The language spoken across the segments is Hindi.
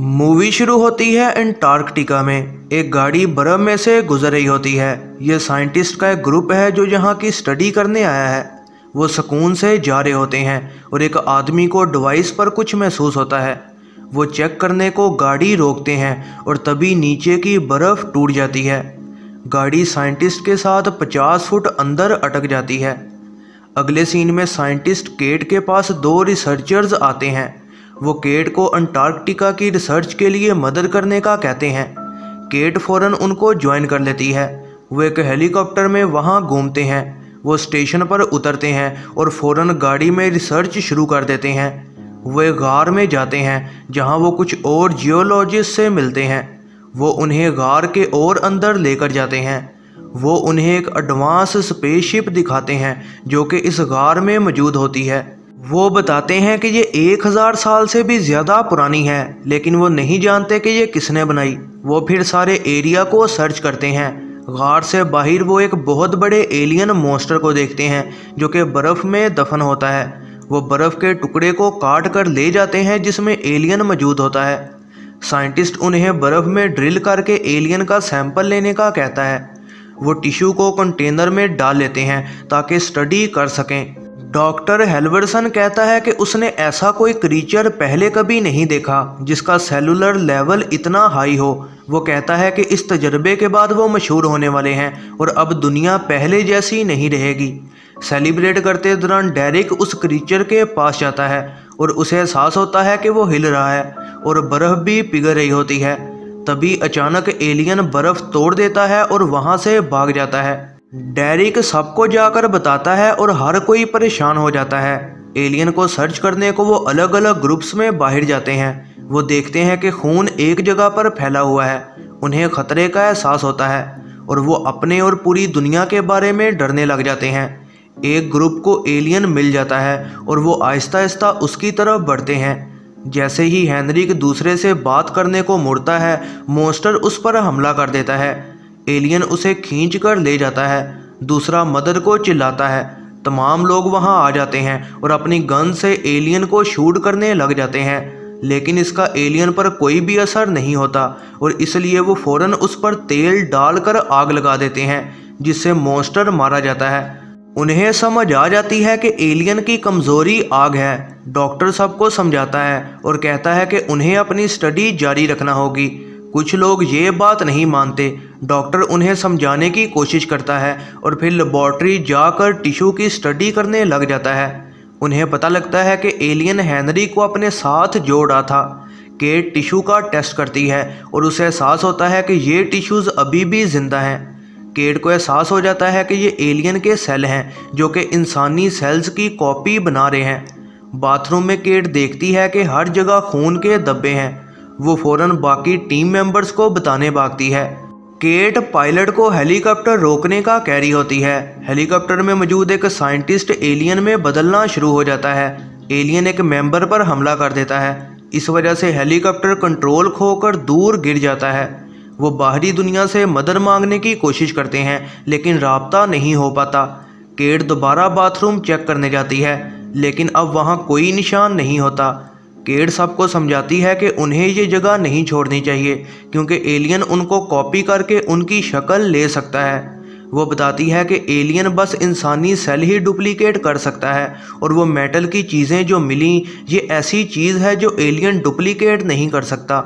मूवी शुरू होती है अंटार्कटिका में। एक गाड़ी बर्फ में से गुजर रही होती है। ये साइंटिस्ट का एक ग्रुप है जो यहाँ की स्टडी करने आया है। वो सुकून से जा रहे होते हैं और एक आदमी को डिवाइस पर कुछ महसूस होता है। वो चेक करने को गाड़ी रोकते हैं और तभी नीचे की बर्फ़ टूट जाती है। गाड़ी साइंटिस्ट के साथ 50 फुट अंदर अटक जाती है। अगले सीन में साइंटिस्ट केट के पास दो रिसर्चर्स आते हैं। वो केट को अंटार्कटिका की रिसर्च के लिए मदद करने का कहते हैं। केट फ़ौरन उनको ज्वाइन कर लेती है। वो एक हेलीकॉप्टर में वहाँ घूमते हैं। वो स्टेशन पर उतरते हैं और फ़ौरन गाड़ी में रिसर्च शुरू कर देते हैं। वो एक गार में जाते हैं जहाँ वो कुछ और जियोलॉजिस्ट से मिलते हैं। वो उन्हें गार के और अंदर लेकर जाते हैं। वो उन्हें एक एडवांस स्पेसशिप दिखाते हैं जो कि इस गार में मौजूद होती है। वो बताते हैं कि ये 1000 साल से भी ज़्यादा पुरानी है, लेकिन वो नहीं जानते कि ये किसने बनाई। वो फिर सारे एरिया को सर्च करते हैं। गार से बाहर वो एक बहुत बड़े एलियन मॉन्स्टर को देखते हैं जो कि बर्फ़ में दफन होता है। वो बर्फ़ के टुकड़े को काट कर ले जाते हैं जिसमें एलियन मौजूद होता है। साइंटिस्ट उन्हें बर्फ़ में ड्रिल करके एलियन का सैंपल लेने का कहता है। वो टिश्यू को कंटेनर में डाल लेते हैं ताकि स्टडी कर सकें। डॉक्टर हेल्वर्सन कहता है कि उसने ऐसा कोई क्रीचर पहले कभी नहीं देखा जिसका सेलुलर लेवल इतना हाई हो। वो कहता है कि इस तजर्बे के बाद वो मशहूर होने वाले हैं और अब दुनिया पहले जैसी नहीं रहेगी। सेलिब्रेट करते दौरान डेरिक उस क्रीचर के पास जाता है और उसे एहसास होता है कि वो हिल रहा है और बर्फ़ भी पिघल रही होती है। तभी अचानक एलियन बर्फ़ तोड़ देता है और वहाँ से भाग जाता है। डेरिक सबको जाकर बताता है और हर कोई परेशान हो जाता है। एलियन को सर्च करने को वो अलग अलग ग्रुप्स में बाहर जाते हैं। वो देखते हैं कि खून एक जगह पर फैला हुआ है। उन्हें खतरे का एहसास होता है और वो अपने और पूरी दुनिया के बारे में डरने लग जाते हैं। एक ग्रुप को एलियन मिल जाता है और वो आहिस्ता आहिस्ता उसकी तरफ बढ़ते हैं। जैसे ही हेनरिक दूसरे से बात करने को मुड़ता है, मॉन्स्टर उस पर हमला कर देता है। एलियन उसे खींच कर ले जाता है। दूसरा मदद को चिल्लाता है। तमाम लोग वहां आ जाते हैं और अपनी गन से एलियन को शूट करने लग जाते हैं, लेकिन इसका एलियन पर कोई भी असर नहीं होता और इसलिए वो फौरन उस पर तेल डालकर आग लगा देते हैं जिससे मॉन्स्टर मारा जाता है। उन्हें समझ आ जाती है कि एलियन की कमज़ोरी आग है। डॉक्टर सबको समझाता है और कहता है कि उन्हें अपनी स्टडी जारी रखना होगी। कुछ लोग ये बात नहीं मानते। डॉक्टर उन्हें समझाने की कोशिश करता है और फिर लेबॉर्ट्री जाकर टिश्यू की स्टडी करने लग जाता है। उन्हें पता लगता है कि एलियन हेनरी को अपने साथ जोड़ रहा था। केट टिश्यू का टेस्ट करती है और उसे एहसास होता है कि ये टिश्यूज़ अभी भी ज़िंदा हैं। केट को एहसास हो जाता है कि ये एलियन के सेल हैं जो कि इंसानी सेल्स की कॉपी बना रहे हैं। बाथरूम में केट देखती है कि हर जगह खून के धब्बे हैं। वो फौरन बाकी टीम मेंबर्स को बताने भागती है। केट पायलट को हेलीकॉप्टर रोकने का कह रही होती है। हेलीकॉप्टर में मौजूद एक साइंटिस्ट एलियन में बदलना शुरू हो जाता है। एलियन एक मेंबर पर हमला कर देता है। इस वजह से हेलीकॉप्टर कंट्रोल खोकर दूर गिर जाता है। वो बाहरी दुनिया से मदद मांगने की कोशिश करते हैं, लेकिन राबता नहीं हो पाता। केट दोबारा बाथरूम चेक करने जाती है, लेकिन अब वहाँ कोई निशान नहीं होता। केट सबको समझाती है कि उन्हें ये जगह नहीं छोड़नी चाहिए क्योंकि एलियन उनको कॉपी करके उनकी शक्ल ले सकता है। वो बताती है कि एलियन बस इंसानी सेल ही डुप्लीकेट कर सकता है और वो मेटल की चीज़ें जो मिली ये ऐसी चीज़ है जो एलियन डुप्लीकेट नहीं कर सकता।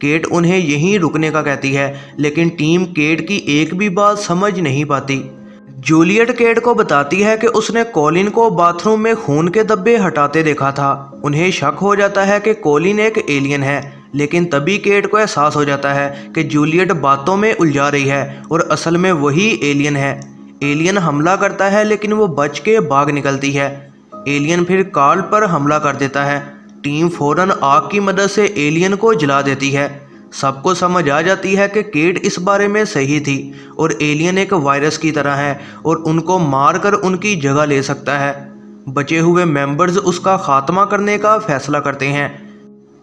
केट उन्हें यहीं रुकने का कहती है, लेकिन टीम केट की एक भी बात समझ नहीं पाती। जूलियट केट को बताती है कि उसने कॉलिन को बाथरूम में खून के धब्बे हटाते देखा था। उन्हें शक हो जाता है कि कॉलिन एक एलियन है, लेकिन तभी केट को एहसास हो जाता है कि जूलियट बातों में उलझा रही है और असल में वही एलियन है। एलियन हमला करता है, लेकिन वो बच के भाग निकलती है। एलियन फिर कार्ल पर हमला कर देता है। टीम फौरन आग की मदद से एलियन को जला देती है। सबको समझ आ जाती है कि केट इस बारे में सही थी और एलियन एक वायरस की तरह है और उनको मारकर उनकी जगह ले सकता है। बचे हुए मेंबर्स उसका खात्मा करने का फैसला करते हैं।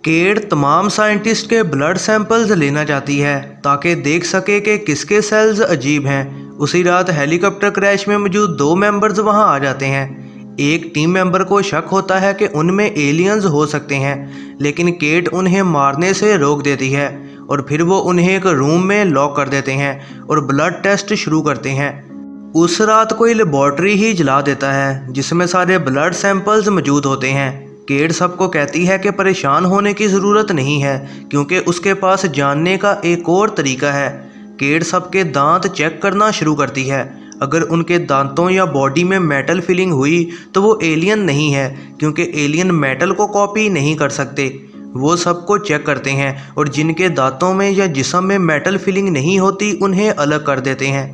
केट तमाम साइंटिस्ट के ब्लड सैंपल्स लेना चाहती है ताकि देख सके कि किसके सेल्स अजीब हैं। उसी रात हेलीकॉप्टर क्रैश में मौजूद दो मेंबर्स वहां आ जाते हैं। एक टीम मेंबर को शक होता है कि उनमें एलियंस हो सकते हैं, लेकिन केट उन्हें मारने से रोक देती है और फिर वो उन्हें एक रूम में लॉक कर देते हैं और ब्लड टेस्ट शुरू करते हैं। उस रात कोई लेबॉर्ट्री ही जला देता है जिसमें सारे ब्लड सैंपल्स मौजूद होते हैं। केट सबको कहती है कि परेशान होने की ज़रूरत नहीं है क्योंकि उसके पास जानने का एक और तरीका है। केट सबके दांत चेक करना शुरू करती है। अगर उनके दांतों या बॉडी में मेटल फीलिंग हुई तो वो एलियन नहीं है क्योंकि एलियन मेटल को कॉपी नहीं कर सकते। वो सबको चेक करते हैं और जिनके दांतों में या जिस्म में मेटल फीलिंग नहीं होती उन्हें अलग कर देते हैं।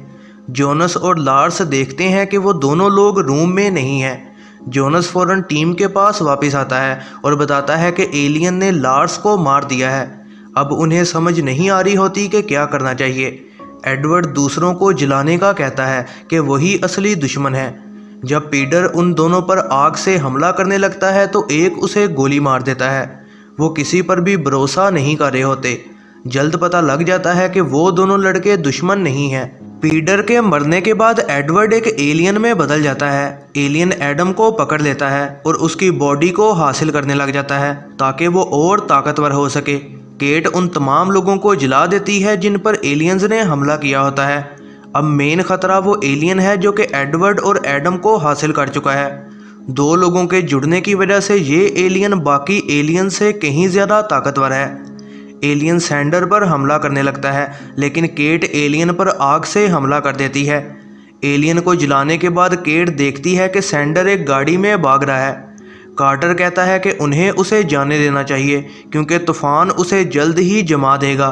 जोनस और लार्स देखते हैं कि वो दोनों लोग रूम में नहीं हैं। जोनस फौरन टीम के पास वापस आता है और बताता है कि एलियन ने लार्स को मार दिया है। अब उन्हें समझ नहीं आ रही होती कि क्या करना चाहिए। एडवर्ड दूसरों को जलाने का कहता है कि वही असली दुश्मन है। जब पीटर उन दोनों पर आग से हमला करने लगता है तो एक उसे गोली मार देता है। वो किसी पर भी भरोसा नहीं कर रहे होते। जल्द पता लग जाता है कि वो दोनों लड़के दुश्मन नहीं हैं। पीटर के मरने के बाद एडवर्ड एक एलियन में बदल जाता है। एलियन एडम को पकड़ लेता है और उसकी बॉडी को हासिल करने लग जाता है ताकि वो और ताकतवर हो सके। केट उन तमाम लोगों को जला देती है जिन पर एलियंस ने हमला किया होता है। अब मेन खतरा वो एलियन है जो कि एडवर्ड और एडम को हासिल कर चुका है। दो लोगों के जुड़ने की वजह से ये एलियन बाकी एलियन से कहीं ज़्यादा ताकतवर है। एलियन सैंडर पर हमला करने लगता है लेकिन केट एलियन पर आग से हमला कर देती है। एलियन को जलाने के बाद केट देखती है कि सैंडर एक गाड़ी में भाग रहा है। कार्टर कहता है कि उन्हें उसे जाने देना चाहिए क्योंकि तूफान उसे जल्द ही जमा देगा,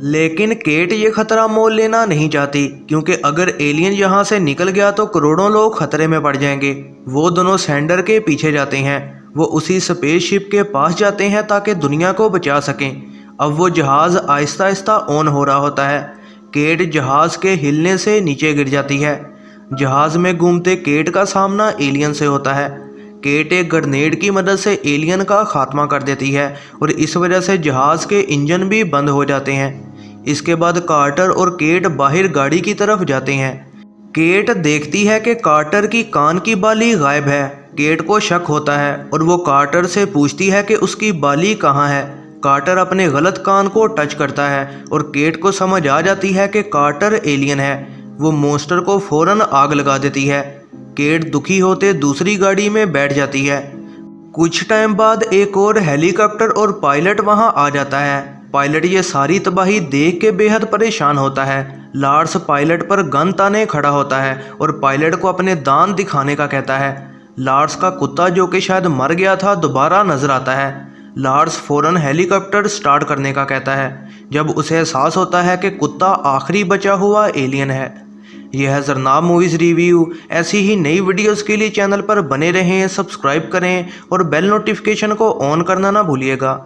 लेकिन केट ये खतरा मोल लेना नहीं चाहती क्योंकि अगर एलियन यहाँ से निकल गया तो करोड़ों लोग खतरे में पड़ जाएंगे। वो दोनों सैंडर के पीछे जाते हैं। वो उसी स्पेसशिप के पास जाते हैं ताकि दुनिया को बचा सकें। अब वो जहाज़ आहिस्ता आहिस्ता ऑन हो रहा होता है। केट जहाज़ के हिलने से नीचे गिर जाती है। जहाज़ में घूमते केट का सामना एलियन से होता है। केट एक ग्रेनेड की मदद से एलियन का खात्मा कर देती है और इस वजह से जहाज़ के इंजन भी बंद हो जाते हैं। इसके बाद कार्टर और केट बाहर गाड़ी की तरफ जाते हैं। केट देखती है कि कार्टर की कान की बाली गायब है। केट को शक होता है और वो कार्टर से पूछती है कि उसकी बाली कहाँ है। कार्टर अपने गलत कान को टच करता है और केट को समझ आ जाती है कि कार्टर एलियन है। वो मोस्टर को फौरन आग लगा देती है। केट दुखी होते दूसरी गाड़ी में बैठ जाती है। कुछ टाइम बाद एक और हेलीकॉप्टर और पायलट वहां आ जाता है। पायलट ये सारी तबाही देख के बेहद परेशान होता है। लार्स पायलट पर गन ताने खड़ा होता है और पायलट को अपने दांत दिखाने का कहता है। लार्स का कुत्ता जो कि शायद मर गया था दोबारा नजर आता है। लार्स फौरन हेलीकॉप्टर स्टार्ट करने का कहता है। जब उसे एहसास होता है कि कुत्ता आखिरी बचा हुआ एलियन है। यह है ज़रनाब मूवीज़ रिव्यू। ऐसी ही नई वीडियोस के लिए चैनल पर बने रहें, सब्सक्राइब करें और बेल नोटिफिकेशन को ऑन करना ना भूलिएगा।